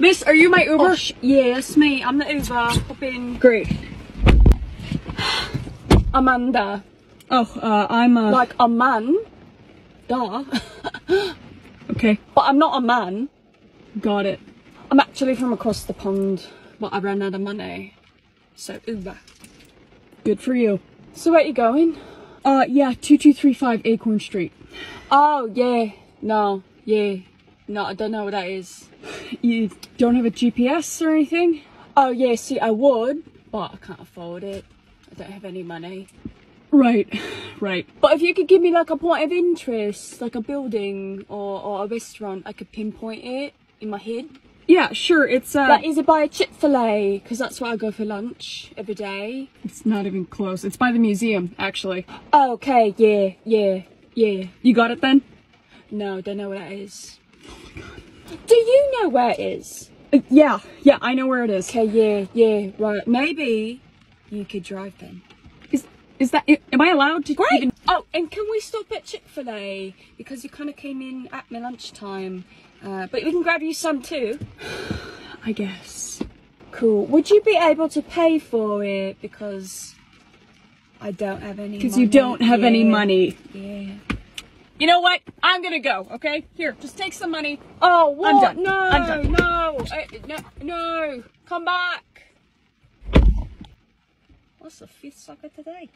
Miss, are you my Uber? Oh, yes, me. I'm the Uber. Hop in. Great. Amanda. Oh, I'm a... Like a man. Duh. Okay. But I'm not a man. Got it. I'm actually from across the pond, but I ran out of money. So, Uber. Good for you. So, where are you going? Yeah, 2235 Acorn Street. Oh, yeah. No. Yeah. No, I don't know what that is. You don't have a GPS or anything? Oh, yeah, see, I would, but I can't afford it. I don't have any money. Right, right. But if you could give me, like, a point of interest, like a building or a restaurant, I could pinpoint it in my head. Yeah, sure, it's, Like, is it by a Chick-fil-A? Because that's where I go for lunch every day. It's not even close. It's by the museum, actually. Oh, okay, yeah, yeah, yeah. You got it, then? No, don't know what that is. Oh my god. Do you know where it is? Yeah, I know where it is. Okay, yeah, right. Maybe you could drive then. Is that, am I allowed to? Great! Even... Oh, and can we stop at Chick-fil-A? Because you kind of came in at my lunchtime. But we can grab you some too. I guess. Cool. Would you be able to pay for it? Because I don't have any money. Because you don't have any money. Yeah. You know what? I'm gonna go, okay? Here, just take some money. Oh, what? I'm done. No, I'm done. No, come back. What's the fifth sucker today?